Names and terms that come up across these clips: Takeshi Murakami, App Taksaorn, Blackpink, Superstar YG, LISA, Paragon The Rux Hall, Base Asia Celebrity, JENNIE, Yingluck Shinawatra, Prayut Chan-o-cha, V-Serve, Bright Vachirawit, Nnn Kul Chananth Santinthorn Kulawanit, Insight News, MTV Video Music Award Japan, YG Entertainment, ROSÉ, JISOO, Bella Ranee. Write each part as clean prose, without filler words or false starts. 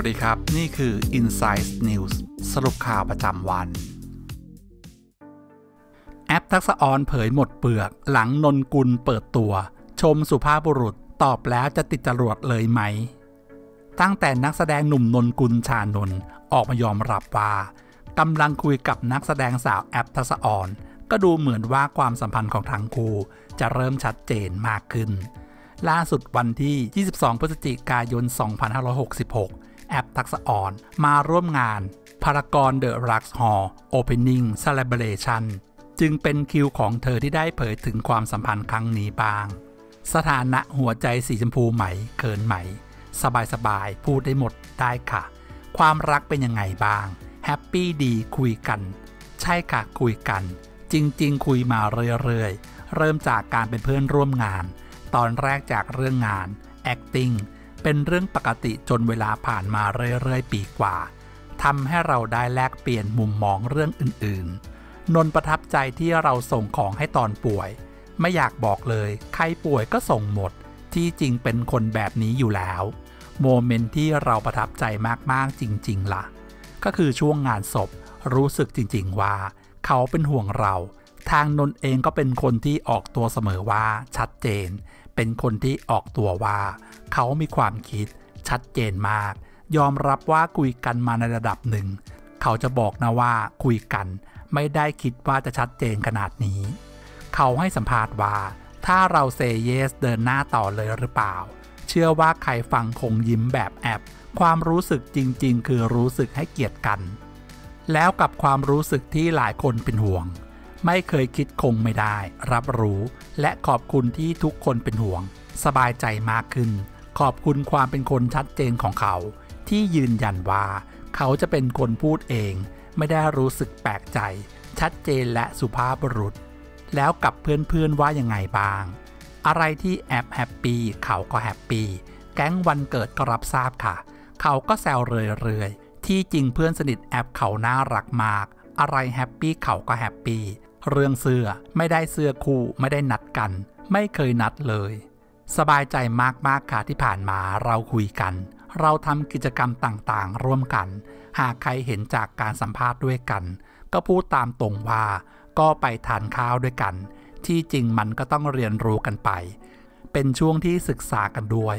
วัสดีครับนี่คือ Insight News สรุปข่าวประจำวันแอปทักษอรเผยหมดเปลือกหลังนนกุลเปิดตัวชมสุภาพบุรุษตอบแล้วจะติดจรวดเลยไหมตั้งแต่นักแสดงหนุ่มนนกุลชานนท์ออกมายอมรับว่ากำลังคุยกับนักแสดงสาวแอปทักษอรก็ดูเหมือนว่าความสัมพันธ์ของทั้งคู่จะเริ่มชัดเจนมากขึ้นล่าสุดวันที่22พฤศจิกายน2566แอปทักษอรมาร่วมงานพารากอนเดอะรักซ์ฮอลล์โอเพนนิ่งเซเลบริชั่นจึงเป็นคิวของเธอที่ได้เผยถึงความสัมพันธ์ครั้งนี้บ้างสถานะหัวใจสีชมพูไหมเขินไหมสบายๆพูดได้หมดได้ค่ะความรักเป็นยังไงบ้างแฮปปี้ดีคุยกันใช่ค่ะคุยกันจริงๆคุยมาเรื่อยๆเริ่มจากการเป็นเพื่อนร่วมงานตอนแรกจากเรื่องงาน acting เป็นเรื่องปกติจนเวลาผ่านมาเรื่อยๆปีกว่าทำให้เราได้แลกเปลี่ยนมุมมองเรื่องอื่นๆนนประทับใจที่เราส่งของให้ตอนป่วยไม่อยากบอกเลยใครป่วยก็ส่งหมดที่จริงเป็นคนแบบนี้อยู่แล้วโมเมนต์ที่เราประทับใจมากๆจริงๆล่ะก็คือช่วงงานศพรู้สึกจริงๆว่าเขาเป็นห่วงเราทางนนเองก็เป็นคนที่ออกตัวเสมอว่าชัดเจนเป็นคนที่ออกตัวว่าเขามีความคิดชัดเจนมากยอมรับว่าคุยกันมาในระดับหนึ่งเขาจะบอกนะว่าคุยกันไม่ได้คิดว่าจะชัดเจนขนาดนี้เขาให้สัมภาษณ์ว่าถ้าเราเซเยสเดินหน้าต่อเลยหรือเปล่าเชื่อว่าใครฟังคงยิ้มแบบแอบความรู้สึกจริงๆคือรู้สึกให้เกียรติกันแล้วกับความรู้สึกที่หลายคนเป็นห่วงไม่เคยคิดคงไม่ได้รับรู้และขอบคุณที่ทุกคนเป็นห่วงสบายใจมากขึ้นขอบคุณความเป็นคนชัดเจนของเขาที่ยืนยันว่าเขาจะเป็นคนพูดเองไม่ได้รู้สึกแปลกใจชัดเจนและสุภาพบุรุษแล้วกับเพื่อนๆว่ายังไงบ้างอะไรที่แอปแฮปปี้เขาก็แฮปปี้แก๊งวันเกิดก็รับทราบค่ะเขาก็แซวเรื่อยๆที่จริงเพื่อนสนิทแอปเขาน่ารักมากอะไรแฮปปี้เขาก็แฮปปี้เรื่องเสื้อไม่ได้เสื้อคู่ไม่ได้นัดกันไม่เคยนัดเลยสบายใจมากๆค่ะที่ผ่านมาเราคุยกันเราทำกิจกรรมต่างๆร่วมกันหากใครเห็นจากการสัมภาษณ์ด้วยกันก็พูดตามตรงว่าก็ไปทานข้าวด้วยกันที่จริงมันก็ต้องเรียนรู้กันไปเป็นช่วงที่ศึกษากันด้วย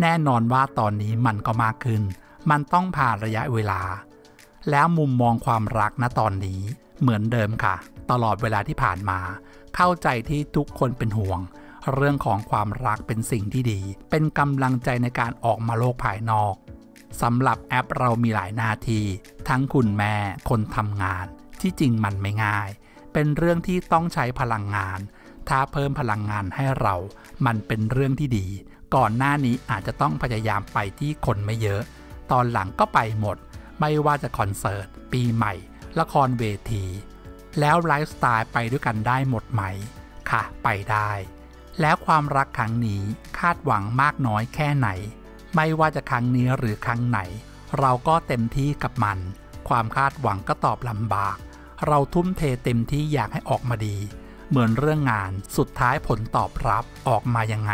แน่นอนว่าตอนนี้มันก็มากขึ้นมันต้องผ่านระยะเวลาแล้วมุมมองความรักณตอนนี้เหมือนเดิมค่ะตลอดเวลาที่ผ่านมาเข้าใจที่ทุกคนเป็นห่วงเรื่องของความรักเป็นสิ่งที่ดีเป็นกำลังใจในการออกมาโลกภายนอกสำหรับแอปเรามีหลายหน้าที่ทั้งคุณแม่คนทำงานที่จริงมันไม่ง่ายเป็นเรื่องที่ต้องใช้พลังงานถ้าเพิ่มพลังงานให้เรามันเป็นเรื่องที่ดีก่อนหน้านี้อาจจะต้องพยายามไปที่คนไม่เยอะตอนหลังก็ไปหมดไม่ว่าจะคอนเสิร์ตปีใหม่ละครเวทีแล้วไลฟ์สไตล์ไปด้วยกันได้หมดไหมค่ะไปได้แล้วความรักครั้งนี้คาดหวังมากน้อยแค่ไหนไม่ว่าจะครั้งนี้หรือครั้งไหนเราก็เต็มที่กับมันความคาดหวังก็ตอบลำบากเราทุ่มเทเต็มที่อยากให้ออกมาดีเหมือนเรื่องงานสุดท้ายผลตอบรับออกมายังไง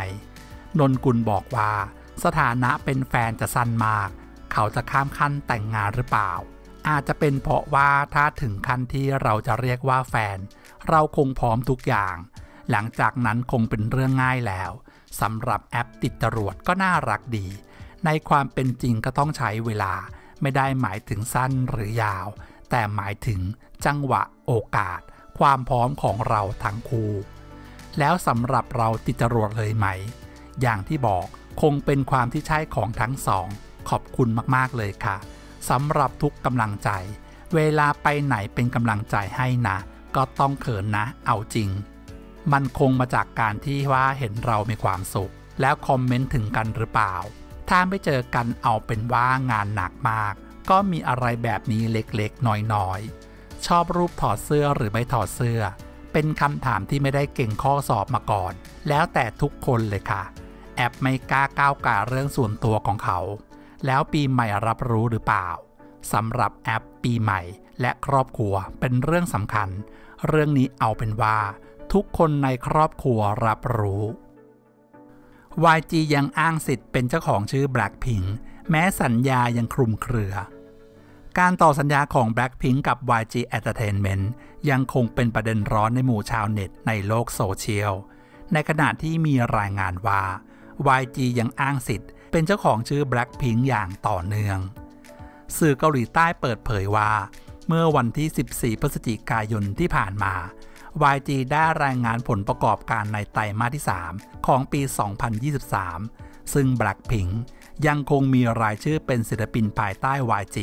นนกุลบอกว่าสถานะเป็นแฟนจะสั้นมากเขาจะข้ามขั้นแต่งงานหรือเปล่าอาจจะเป็นเพราะว่าถ้าถึงขั้นที่เราจะเรียกว่าแฟนเราคงพร้อมทุกอย่างหลังจากนั้นคงเป็นเรื่องง่ายแล้วสำหรับแอปติดจรวดก็น่ารักดีในความเป็นจริงก็ต้องใช้เวลาไม่ได้หมายถึงสั้นหรือยาวแต่หมายถึงจังหวะโอกาสความพร้อมของเราทั้งคู่แล้วสำหรับเราติดจรวดเลยไหมอย่างที่บอกคงเป็นความที่ใช่ของทั้งสองขอบคุณมากๆเลยค่ะสำหรับทุกกำลังใจเวลาไปไหนเป็นกำลังใจให้นะก็ต้องเขินนะเอาจริงมันคงมาจากการที่ว่าเห็นเรามีความสุขแล้วคอมเมนต์ถึงกันหรือเปล่าถ้าไม่เจอกันเอาเป็นว่างานหนักมากก็มีอะไรแบบนี้เล็กๆน้อยๆชอบรูปถอดเสื้อหรือไม่ถอดเสื้อเป็นคำถามที่ไม่ได้เก่งข้อสอบมาก่อนแล้วแต่ทุกคนเลยค่ะแอปไม่กล้าก้าวก่ายเรื่องส่วนตัวของเขาแล้วปีใหม่รับรู้หรือเปล่าสำหรับแอปปีใหม่และครอบครัวเป็นเรื่องสำคัญเรื่องนี้เอาเป็นว่าทุกคนในครอบครัวรับรู้ YG ยังอ้างสิทธิ์เป็นเจ้าของชื่อ Blackpink แม้สัญญายังคลุมเครือการต่อสัญญาของ Blackpink กับ YG Entertainment ยังคงเป็นประเด็นร้อนในหมู่ชาวเน็ตในโลกโซเชียลในขณะที่มีรายงานว่า YG ยังอ้างสิทธิ์เป็นเจ้าของชื่อ Blackpink อย่างต่อเนื่องสื่อเกาหลีใต้เปิดเผยว่าเมื่อวันที่14พฤศจิกายนที่ผ่านมา YG ได้รายงานผลประกอบการในไตรมาสที่ 3 ของปี 2023 ซึ่ง Blackpink ยังคงมีรายชื่อเป็นศิลปินภายใต้ YG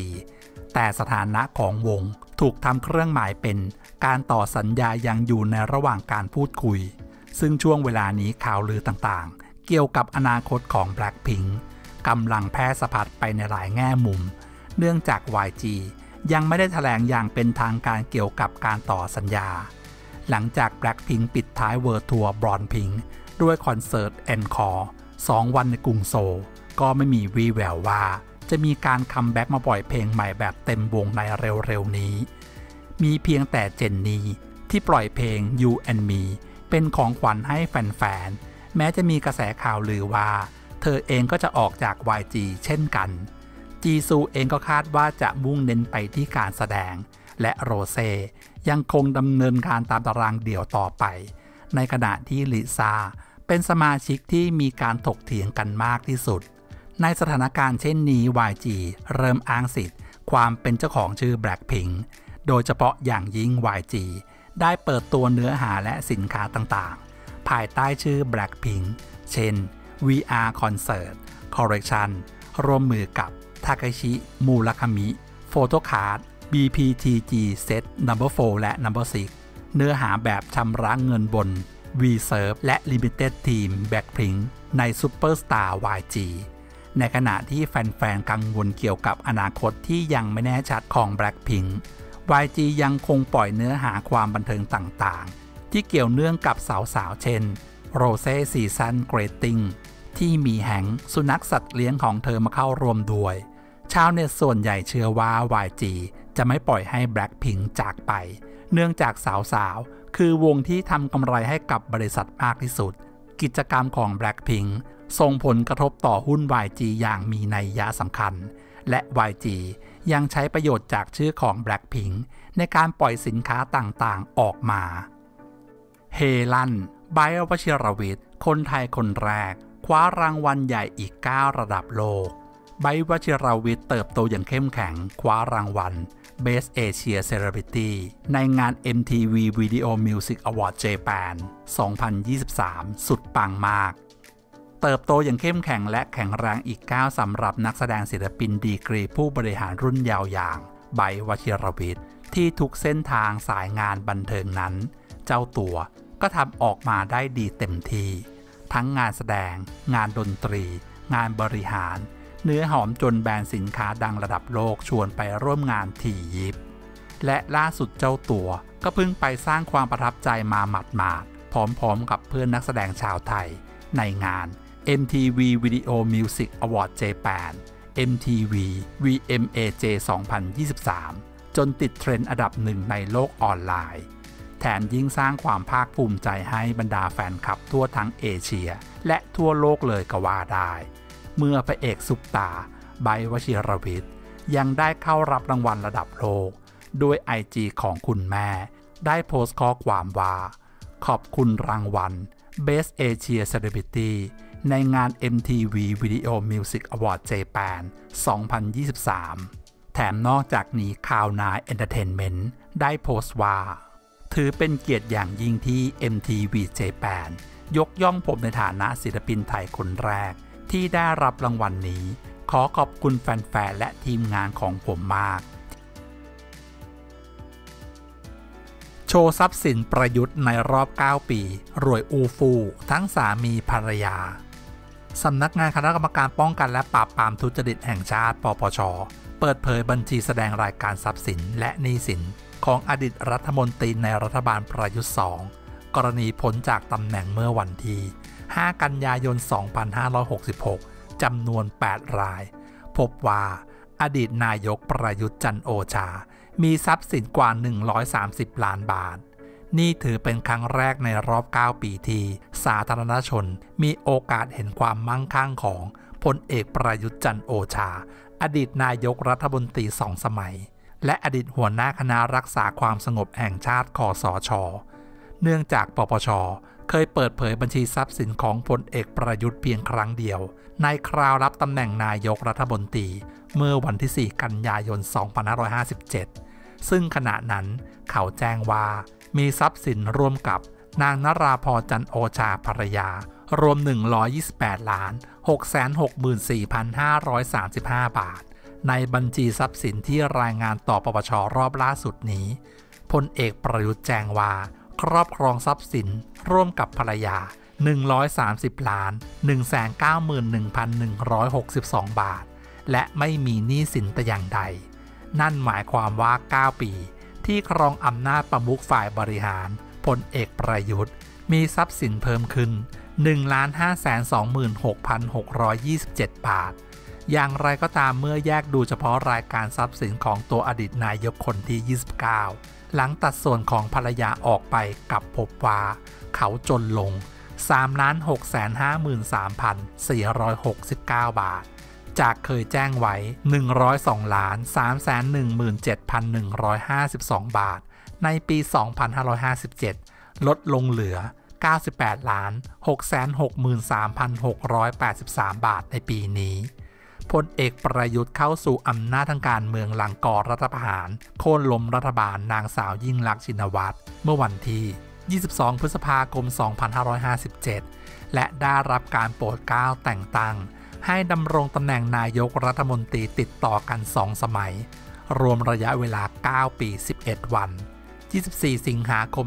แต่สถานะของวงถูกทำเครื่องหมายเป็นการต่อสัญญายังอยู่ในระหว่างการพูดคุยซึ่งช่วงเวลานี้ข่าวลือต่างๆเกี่ยวกับอนาคตของ Blackpink กำลังแพร่สะพัดไปในหลายแง่มุมเนื่องจาก YG ยังไม่ได้แถลงอย่างเป็นทางการเกี่ยวกับการต่อสัญญาหลังจาก Blackpink ปิดท้ายเวิลด์ทัวร์ Blackpink ด้วยคอนเสิร์ต Encore 2 วันในกรุงโซลก็ไม่มีวี่แววว่าจะมีการคัมแบ็กมาปล่อยเพลงใหม่แบบเต็มวงในเร็วๆนี้มีเพียงแต่เจนนี่ที่ปล่อยเพลง You and Me เป็นของขวัญให้แฟนๆแม้จะมีกระแสข่าวลือว่าเธอเองก็จะออกจาก YG เช่นกันจีซูเองก็คาดว่าจะมุ่งเน้นไปที่การแสดงและโรเซยังคงดำเนินการตามตารางเดี่ยวต่อไปในขณะที่ลิซ่าเป็นสมาชิกที่มีการถกเถียงกันมากที่สุดในสถานการณ์เช่นนี้ YG เริ่มอ้างสิทธิ์ความเป็นเจ้าของชื่อ Blackpink โดยเฉพาะอย่างยิ่ง YG ได้เปิดตัวเนื้อหาและสินค้าต่างๆภายใต้ชื่อ Blackpink เช่น VR Concert Collection ร่วมมือกับทาเคชิ มูราคามิ โฟโต้การ์ด BPTG Set No. 4 และ No. 6 เนื้อหาแบบชำระเงินบน V-Serve และ Limited Team Blackpink ใน Superstar YG ในขณะที่แฟนๆกังวลเกี่ยวกับอนาคตที่ยังไม่แน่ชัดของ Blackpink YG ยังคงปล่อยเนื้อหาความบันเทิงต่างๆที่เกี่ยวเนื่องกับสาวๆเช่น Rose Season Greeting ที่มีแหงสุนัขสัตว์เลี้ยงของเธอมาเข้าร่วมด้วยชาวเน็ตส่วนใหญ่เชื่อว่า YG จะไม่ปล่อยให้ Blackpink จากไปเนื่องจากสาวๆคือวงที่ทำกำไรให้กับบริษัทมากที่สุดกิจกรรมของ Blackpink ส่งผลกระทบต่อหุ้น YG อย่างมีนัยยะสำคัญและ YG ยังใช้ประโยชน์จากชื่อของ Blackpink ในการปล่อยสินค้าต่างๆออกมาเฮลั่น ไบร์ท วชิรวิทย์คนไทยคนแรกคว้ารางวัลใหญ่อีก9ระดับโลกไบร์ท วชิรวิทย์เติบโตอย่างเข้มแข็งคว้ารางวัล Base Asia Celebrity ในงาน MTV Video Music Award Japan 2023 สุดปังมากเติบโตอย่างเข้มแข็งและแข็งแรงอีกก้าวสำหรับนักแสดงศิลปินดีกรีผู้บริหารรุ่นยาวอย่างไบร์ท วชิรวิทย์ที่ทุกเส้นทางสายงานบันเทิงนั้นเจ้าตัวก็ทำออกมาได้ดีเต็มที่ทั้งงานแสดงงานดนตรีงานบริหารเนื้อหอมจนแบรนด์สินค้าดังระดับโลกชวนไปร่วมงานถี่ยิบและล่าสุดเจ้าตัวก็เพิ่งไปสร้างความประทับใจมาหมาดๆพร้อมๆกับเพื่อนนักแสดงชาวไทยในงาน MTV Video Music Award Japan MTV VMAJ 2023 จนติดเทรนด์อันดับหนึ่งในโลกออนไลน์แถมยิ่งสร้างความภาคภูมิใจให้บรรดาแฟนคลับทั่วทั้งเอเชียและทั่วโลกเลยก็ว่าได้เมื่อพระเอกซุปตาไบร์ท วชิรวิทย์ยังได้เข้ารับรางวัลระดับโลกด้วย IG ของคุณแม่ได้โพสต์ข้อความว่าขอบคุณรางวัล Best Asia Celebrity ในงาน MTV Video Music Award Japan 2023 แถมนอกจากนี้ข่าวนาย Entertainment ได้โพสต์ว่าถือเป็นเกียรติอย่างยิ่งที่ MTV Japan ยกย่องผมในฐานะศิลปินไทยคนแรกที่ได้รับรางวัล นี้ขอขอบคุณแฟนๆและทีมงานของผมมากโชว์ทรัพย์สินประยุทธ์ในรอบ9ปีรวยอูฟูทั้งสามีภรรยาสำนักงานคณะกรรมการป้องกันและปราบปรามทุจริตแห่งชาติปปช.เปิดเผยบัญชีแสดงรายการทรัพย์สินและหนี้สินของอดีตรัฐมนตรีในรัฐบาลประยุทธ์2กรณีพ้นจากตำแหน่งเมื่อวันที่5 กันยายน 2566 จำนวน 8 รายพบว่าอดีตนายกประยุทธ์จันทร์โอชามีทรัพย์สินกว่า130ล้านบาทนี่ถือเป็นครั้งแรกในรอบ9 ปีที่สาธารณชนมีโอกาสเห็นความมั่งคั่งของ พลเอกประยุทธ์จันทร์โอชาอดีตนายกรัฐมนตรี2 สมัยและอดีตหัวหน้าคณะรักษาความสงบแห่งชาติคสช.เนื่องจากปปช.เคยเปิดเผยบัญชีทรัพย์สินของพลเอกประยุทธ์เพียงครั้งเดียวในคราวรับตำแหน่งนายกรัฐมนตรีเมื่อวันที่4กันยายน 2557 ซึ่งขณะนั้นเขาแจ้งว่ามีทรัพย์สินร่วมกับนางนราพรจันทร์โอชาภรรยารวม 128,664,535 บาทในบัญชีทรัพย์สินที่รายงานต่อปปช.รอบล่าสุดนี้พลเอกประยุทธ์แจ้งว่าครอบครองทรัพย์สินร่วมกับภรรยา 130,191,162 บาทและไม่มีหนี้สินแต่อย่างใดนั่นหมายความว่า9ปีที่ครองอำนาจประมุขฝ่ายบริหารพลเอกประยุทธ์มีทรัพย์สินเพิ่มขึ้น 1,526,627 บาทอย่างไรก็ตามเมื่อแยกดูเฉพาะรายการทรัพย์สินของตัวอดีตนายกคนที่ 29หลังตัดส่วนของภรรยาออกไปกับพบว่าเขาจนลง 3,653,469 บาทจากเคยแจ้งไว้ 102,317,152 บาทในปี 2557 ลดลงเหลือ 98,663,683 บาทในปีนี้พลเอกประยุทธ์เข้าสู่อำนาจทางการเมืองหลังก่อรัฐประหารโค่นล้มรัฐบาลนางสาวยิ่งลักษณ์ชินวัตรเมื่อวันที่22พฤษภาคม 2557 และได้รับการโปรดเกล้าแต่งตั้งให้ดำรงตำแหน่งนายกรัฐมนตรีติดต่อกัน2 สมัยรวมระยะเวลา9ปี11วัน24สิงหาคม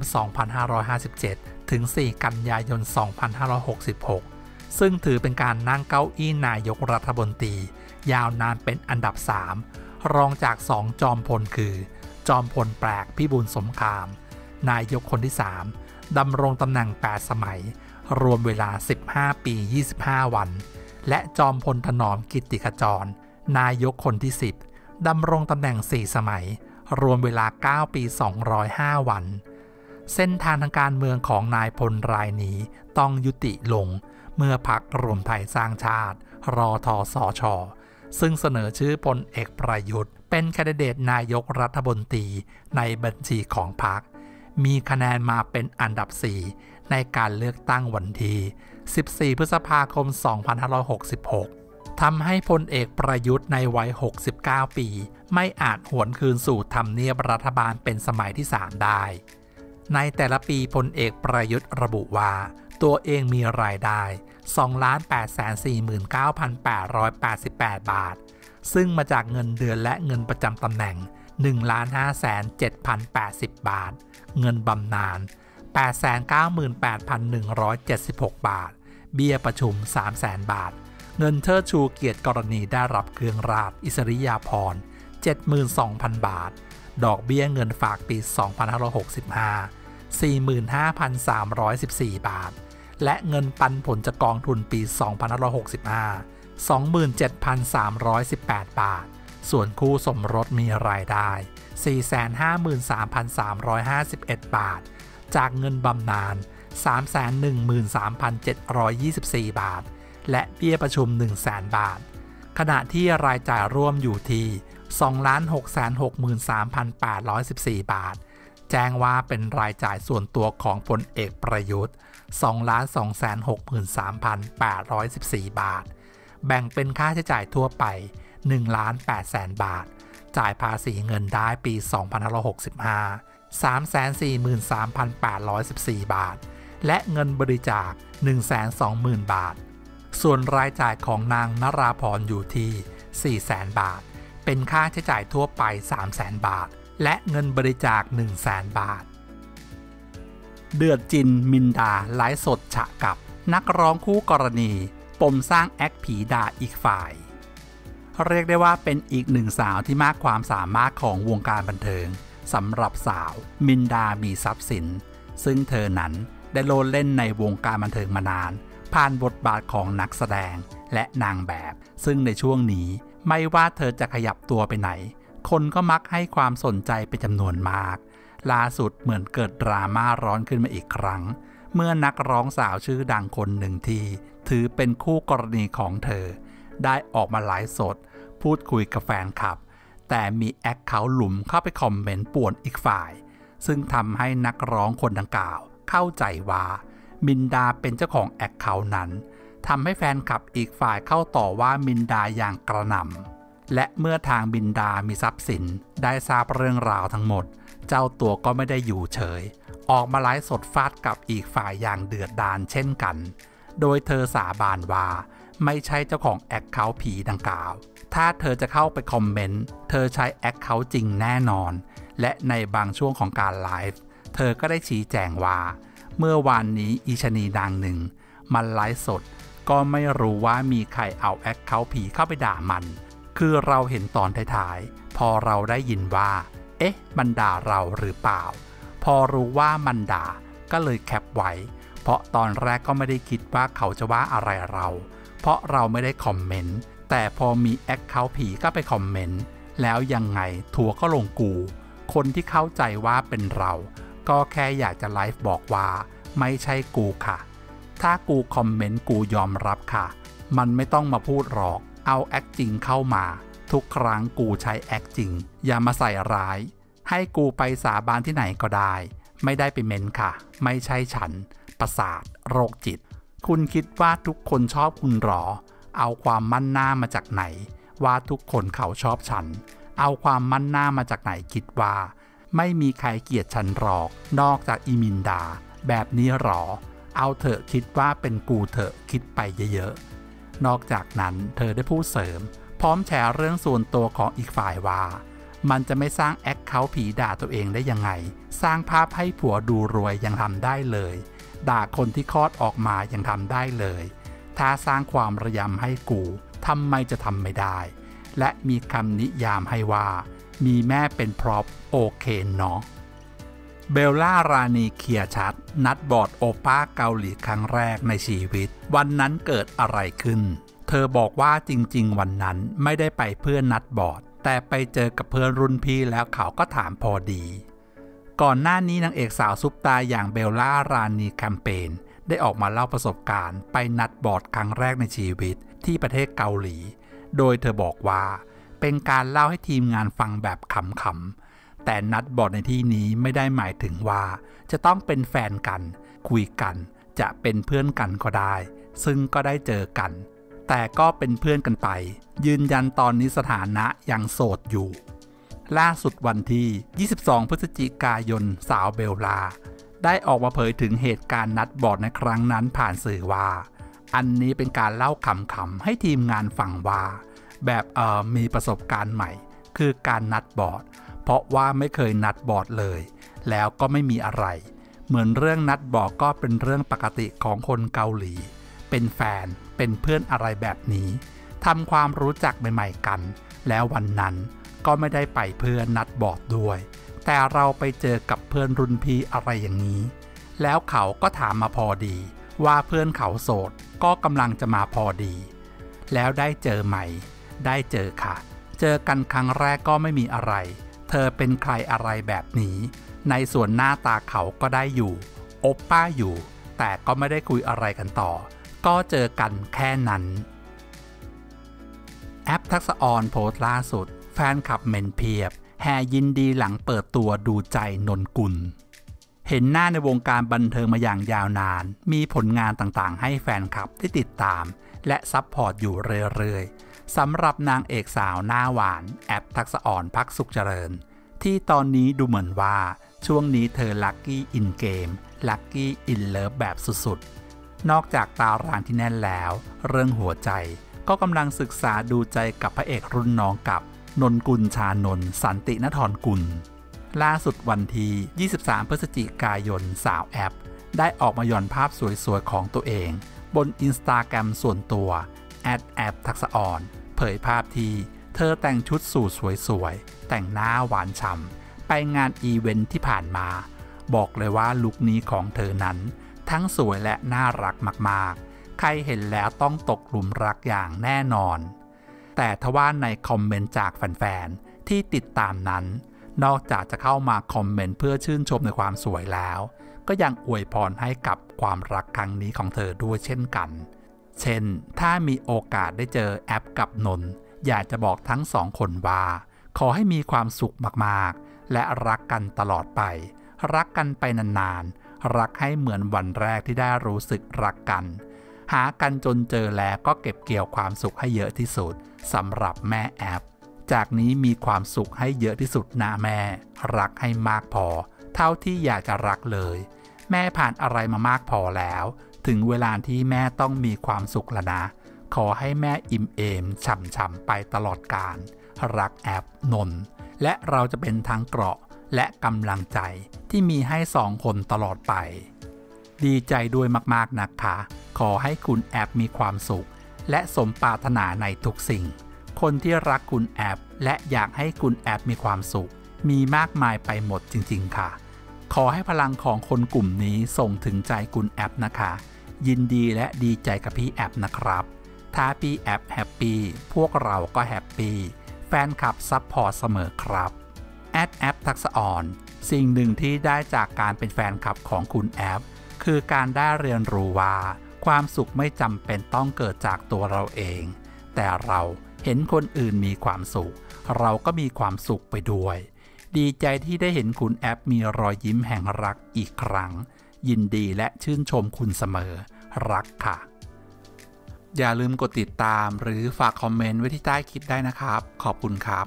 2557 ถึง 4 กันยายน 2566ซึ่งถือเป็นการนั่งเก้าอี้นายกรัฐมนตรียาวนานเป็นอันดับ3รองจาก2จอมพลคือจอมพลแปลกพิบูลสงครามนายกคนที่3ดำรงตำแหน่ง8 สมัยรวมเวลา15ปี25วันและจอมพลถนอมกิตติขจรนายกคนที่10ดำรงตำแหน่ง4 สมัยรวมเวลา9ปี205วันเส้นทางทางการเมืองของนายพลรายนี้ต้องยุติลงเมื่อพรรครวมไทยสร้างชาติรทสช.ซึ่งเสนอชื่อพลเอกประยุทธ์เป็นแคนดิเดตนายกรัฐมนตรีในบัญชีของพรรคมีคะแนนมาเป็นอันดับ4ในการเลือกตั้งวันที่14พฤษภาคม 2566 ทำให้พลเอกประยุทธ์ในวัย69 ปีไม่อาจหวนคืนสู่ทำเนียบรัฐบาลเป็นสมัยที่3ได้ในแต่ละปีพลเอกประยุทธ์ระบุว่าตัวเองมีรายได้ 2,849,888 บาทซึ่งมาจากเงินเดือนและเงินประจำตำแหน่ง 1,507,080 บาทเงินบำนาญ 898,176 บาทเบี้ยประชุม 300,000 บาทเงินเทิดชูเกียรติกรณีได้รับเครื่องราชอิสริยาภรณ์ 72,000 บาทดอกเบี้ยเงินฝากปี 256545,314 บาทและเงินปันผลจากกองทุนปี 2565 27,318 บาทส่วนคู่สมรสมีรายได้ 453,351 บาทจากเงินบำนาญ 313,724 บาทและเบี้ยประชุม 100,000 บาทขณะที่รายจ่ายร่วมอยู่ที่ 2,663,814 บาทแจ้งว่าเป็นรายจ่ายส่วนตัวของพลเอกประยุทธ์ 2,263,814 บาทแบ่งเป็นค่าใช้จ่ายทั่วไป 1,800,000 บาทจ่ายภาษีเงินได้ปี 2565 343,814 บาทและเงินบริจาค 120,000 บาทส่วนรายจ่ายของนางนราพรอยู่ที่ 400,000 บาทเป็นค่าใช้จ่ายทั่วไป 300,000 บาทและเงินบริจาค 100,000 บาทเดือดจินมินดาไลฟ์สดฉะกับนักร้องคู่กรณีปมสร้างแอคผีด่าอีกฝ่ายเรียกได้ว่าเป็นอีกหนึ่งสาวที่มากความสามารถของวงการบันเทิงสำหรับสาวมินดามีทรัพย์สินซึ่งเธอนั้นได้โลดเล่นในวงการบันเทิงมานานผ่านบทบาทของนักแสดงและนางแบบซึ่งในช่วงนี้ไม่ว่าเธอจะขยับตัวไปไหนคนก็มักให้ความสนใจเป็นจำนวนมากล่าสุดเหมือนเกิดดราม่าร้อนขึ้นมาอีกครั้งเมื่อนักร้องสาวชื่อดังคนหนึ่งที่ถือเป็นคู่กรณีของเธอ ได้ออกมาไลฟ์สดพูดคุยกับแฟนคลับแต่มีแอคเคาท์หลุมเข้าไปคอมเมนต์ป่วนอีกฝ่ายซึ่งทำให้นักร้องคนดังกล่าวเข้าใจว่ามินดาเป็นเจ้าของแอคเคาท์นั้นทำให้แฟนคลับอีกฝ่ายเข้าต่อว่ามินดาอย่างกระหน่ำและเมื่อทางมินดามีทรัพย์สินได้ทราบเรื่องราวทั้งหมดเจ้าตัวก็ไม่ได้อยู่เฉยออกมาไลฟ์สดฟาดกับอีกฝ่ายอย่างเดือดดาลเช่นกันโดยเธอสาบานว่าไม่ใช่เจ้าของแอคเคาท์ผีดังกล่าวถ้าเธอจะเข้าไปคอมเมนต์เธอใช้แอคเคาท์จริงแน่นอนและในบางช่วงของการไลฟ์เธอก็ได้ชี้แจงว่าเมื่อวานนี้อีชนีดังหนึ่งมันไลฟ์สดก็ไม่รู้ว่ามีใครเอาแอคเคาท์ผีเข้าไปด่ามันคือเราเห็นตอนท้ายๆพอเราได้ยินว่าเอ๊ะมันด่าเราหรือเปล่าพอรู้ว่ามันด่าก็เลยแคปไว้เพราะตอนแรกก็ไม่ได้คิดว่าเขาจะว่าอะไรเราเพราะเราไม่ได้คอมเมนต์แต่พอมีแอคเคาท์ผีก็ไปคอมเมนต์แล้วยังไงทัวร์ก็ลงกูคนที่เข้าใจว่าเป็นเราก็แค่อยากจะไลฟ์บอกว่าไม่ใช่กูค่ะถ้ากูคอมเมนต์กูยอมรับค่ะมันไม่ต้องมาพูดหรอกเอาแอคจริงเข้ามาทุกครั้งกูใช้แอคจริงอย่ามาใส่ร้ายให้กูไปสาบานที่ไหนก็ได้ไม่ได้ไปเมนค่ะไม่ใช่ฉันประสาทโรคจิตคุณคิดว่าทุกคนชอบคุณหรอเอาความมั่นหน้ามาจากไหนว่าทุกคนเขาชอบฉันเอาความมั่นหน้ามาจากไหนคิดว่าไม่มีใครเกลียดฉันหรอกนอกจากอีมินดาแบบนี้หรอเอาเถอะคิดว่าเป็นกูเถอะคิดไปเยอะๆนอกจากนั้นเธอได้พูดเสริมพร้อมแชร์เรื่องส่วนตัวของอีกฝ่ายว่ามันจะไม่สร้างแอคเคาท์ผีด่าตัวเองได้ยังไงสร้างภาพให้ผัวดูรวยยังทำได้เลยด่าคนที่คลอดออกมายังทำได้เลยถ้าสร้างความระยำให้กูทำไมจะทำไม่ได้และมีคำนิยามให้ว่ามีแม่เป็นพร็อพโอเคเนาะเบลล่ารานีเคลียร์ชัดนัดบอร์ดโอป้าเกาหลีครั้งแรกในชีวิตวันนั้นเกิดอะไรขึ้นเธอบอกว่าจริงๆวันนั้นไม่ได้ไปเพื่อนัดบอร์ดแต่ไปเจอกับเพื่อนรุ่นพี่แล้วเขาก็ถามพอดีก่อนหน้านี้นางเอกสาวซุปตาอย่างเบลล่ารานีแคมเปญได้ออกมาเล่าประสบการณ์ไปนัดบอร์ดครั้งแรกในชีวิตที่ประเทศเกาหลีโดยเธอบอกว่าเป็นการเล่าให้ทีมงานฟังแบบขำๆแต่นัดบอร์ดในที่นี้ไม่ได้หมายถึงว่าจะต้องเป็นแฟนกันคุยกันจะเป็นเพื่อนกันก็ได้ซึ่งก็ได้เจอกันแต่ก็เป็นเพื่อนกันไปยืนยันตอนนี้สถานะยังโสดอยู่ล่าสุดวันที่22พฤศจิกายนสาวเบลลาได้ออกมาเผยถึงเหตุการณ์นัดบอร์ดในครั้งนั้นผ่านสื่อว่าอันนี้เป็นการเล่าขำๆให้ทีมงานฟังว่าแบบมีประสบการณ์ใหม่คือการนัดบอร์ดเพราะว่าไม่เคยนัดบอร์ดเลยแล้วก็ไม่มีอะไรเหมือนเรื่องนัดบอร์ดก็เป็นเรื่องปกติของคนเกาหลีเป็นแฟนเป็นเพื่อนอะไรแบบนี้ทำความรู้จักใหม่ๆกันแล้ววันนั้นก็ไม่ได้ไปเพื่อนัดบอร์ดด้วยแต่เราไปเจอกับเพื่อนรุ่นพี่อะไรอย่างนี้แล้วเขาก็ถามมาพอดีว่าเพื่อนเขาโสดก็กำลังจะมาพอดีแล้วได้เจอใหม่ได้เจอค่ะเจอกันครั้งแรกก็ไม่มีอะไรเธอเป็นใครอะไรแบบนี้ในส่วนหน้าตาเขาก็ได้อยู่โอปป้าอยู่แต่ก็ไม่ได้คุยอะไรกันต่อก็เจอกันแค่นั้นแอปทักษออนโพสต์ล่าสุดแฟนคลับเมนเพียบแห่ยินดีหลังเปิดตัวดูใจนนกุลเห็นหน้าในวงการบันเทิงมาอย่างยาวนานมีผลงานต่างๆให้แฟนคลับที่ติดตามและซัพพอร์ตอยู่เรื่อยๆสำหรับนางเอกสาวหน้าหวานแอปทักษออนพักสุขเจริญที่ตอนนี้ดูเหมือนว่าช่วงนี้เธอลัคกี้อินเกมลัคกี้อินเลิฟแบบสุดๆนอกจากตารางที่แน่นแล้วเรื่องหัวใจก็กำลังศึกษาดูใจกับพระเอกรุ่นน้องกับนนกุลชานนท์สันตินธรกุลล่าสุดวันที่23พฤศจิกายนสาวแอปได้ออกมาหย่อนภาพสวยๆของตัวเองบน Instagram ส่วนตัว@แอปทักษออนเผยภาพที่เธอแต่งชุดสูทสวยๆแต่งหน้าหวานฉ่ำไปงานอีเวนท์ที่ผ่านมาบอกเลยว่าลุคนี้ของเธอนั้นทั้งสวยและน่ารักมากๆใครเห็นแล้วต้องตกหลุมรักอย่างแน่นอนแต่ทว่าในคอมเมนต์จากแฟนๆที่ติดตามนั้นนอกจากจะเข้ามาคอมเมนต์เพื่อชื่นชมในความสวยแล้วก็ยังอวยพรให้กับความรักครั้งนี้ของเธอด้วยเช่นกัน เช่นถ้ามีโอกาสได้เจอแอปกับนนท์อยากจะบอกทั้งสองคนว่าขอให้มีความสุขมากๆและรักกันตลอดไปรักกันไปนานๆรักให้เหมือนวันแรกที่ได้รู้สึกรักกันหากันจนเจอแล้วก็เก็บเกี่ยวความสุขให้เยอะที่สุดสำหรับแม่แอปจากนี้มีความสุขให้เยอะที่สุดนะแม่รักให้มากพอเท่าที่อยากจะรักเลยแม่ผ่านอะไรมามากพอแล้วถึงเวลาที่แม่ต้องมีความสุขแล้วนะขอให้แม่อิ่มเอมช่ำๆไปตลอดกาลรักแอปนนท์และเราจะเป็นทั้งเกราะและกำลังใจที่มีให้สองคนตลอดไปดีใจด้วยมากๆนะคะขอให้คุณแอปมีความสุขและสมปรารถนาในทุกสิ่งคนที่รักคุณแอปและอยากให้คุณแอปมีความสุขมีมากมายไปหมดจริงๆค่ะขอให้พลังของคนกลุ่มนี้ส่งถึงใจคุณแอปนะคะยินดีและดีใจกับพี่แอปนะครับถ้าพี่แอปแฮปปี้พวกเราก็แฮปปี้แฟนคลับซัพพอร์ตเสมอครับแอปทักษะอ่อนสิ่งหนึ่งที่ได้จากการเป็นแฟนคลับของคุณแอปคือการได้เรียนรู้ว่าความสุขไม่จำเป็นต้องเกิดจากตัวเราเองแต่เราเห็นคนอื่นมีความสุขเราก็มีความสุขไปด้วยดีใจที่ได้เห็นคุณแอปมีรอยยิ้มแห่งรักอีกครั้งยินดีและชื่นชมคุณเสมอรักค่ะอย่าลืมกดติดตามหรือฝากคอมเมนต์ไว้ที่ใต้คลิปได้นะครับขอบคุณครับ